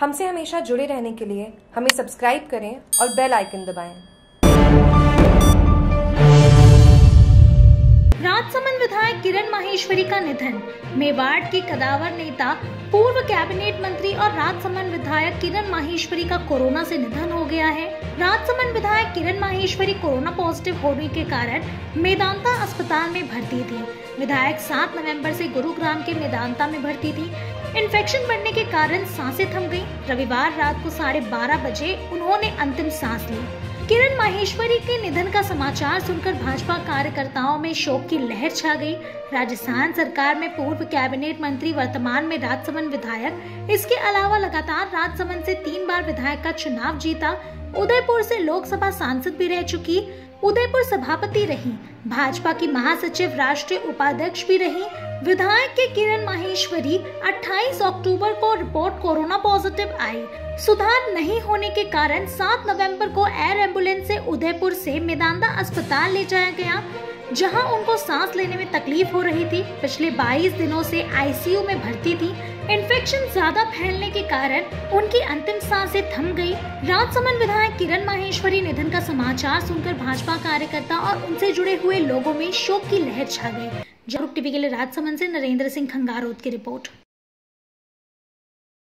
हमसे हमेशा जुड़े रहने के लिए हमें सब्सक्राइब करें और बेल आइकन दबाएं। राजसमंद विधायक किरण माहेश्वरी का निधन। मेवाड़ के कद्दावर नेता, पूर्व कैबिनेट मंत्री और राजसमंद विधायक किरण माहेश्वरी का कोरोना से निधन हो गया है। राजसमंद विधायक किरण माहेश्वरी कोरोना पॉजिटिव होने के कारण मेदांता अस्पताल में भर्ती थी। विधायक 7 नवंबर से गुरुग्राम के मेदांता में भर्ती थी। इन्फेक्शन बढ़ने के कारण सांसें थम गईं। रविवार रात को 12:30 बजे उन्होंने अंतिम सांस ली। किरण माहेश्वरी के निधन का समाचार सुनकर भाजपा कार्यकर्ताओं में शोक की लहर छा गई। राजस्थान सरकार में पूर्व कैबिनेट मंत्री, वर्तमान में राजसमंद विधायक, इसके अलावा लगातार राजसमंद से 3 बार विधायक का चुनाव जीता, उदयपुर से लोकसभा सांसद भी रह चुकी, उदयपुर सभापति रही, भाजपा की महासचिव, राष्ट्रीय उपाध्यक्ष भी रही। विधायक के किरण माहेश्वरी 28 अक्टूबर को रिपोर्ट कोरोना पॉजिटिव आई। सुधार नहीं होने के कारण 7 नवंबर को एयर एम्बुलेंस से उदयपुर से मेदांता अस्पताल ले जाया गया, जहां उनको सांस लेने में तकलीफ हो रही थी। पिछले 22 दिनों से आईसीयू में भर्ती थी। इन्फेक्शन ज्यादा फैलने के कारण उनकी अंतिम सांसें थम गई। राजसमंद विधायक किरण माहेश्वरी निधन का समाचार सुनकर भाजपा कार्यकर्ता और उनसे जुड़े हुए लोगों में शोक की लहर छा गई। जागरूक टीवी के लिए राजसमंद से नरेंद्र सिंह खंगारोत की रिपोर्ट।